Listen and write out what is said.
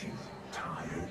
too tired